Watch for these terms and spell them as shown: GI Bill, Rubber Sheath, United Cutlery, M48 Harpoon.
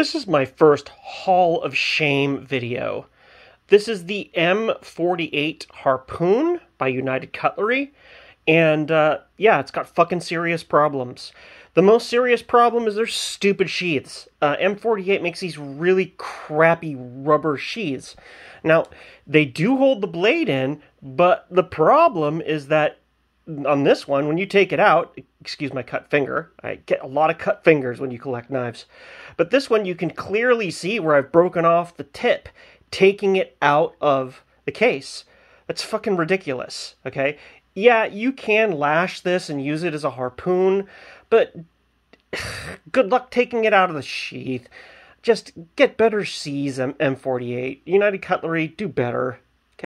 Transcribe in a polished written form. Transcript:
This is my first Hall of Shame video. This is the M48 Harpoon by United Cutlery. And, yeah, it's got fucking serious problems. The most serious problem is their stupid sheaths. M48 makes these really crappy rubber sheaths. Now, they do hold the blade in, but the problem is that on this one, when you take it out, excuse my cut finger, I get a lot of cut fingers when you collect knives. But this one, you can clearly see where I've broken off the tip, taking it out of the case. That's fucking ridiculous, okay? Yeah, you can lash this and use it as a harpoon, but good luck taking it out of the sheath. Just get better C's, M48. United Cutlery, do better.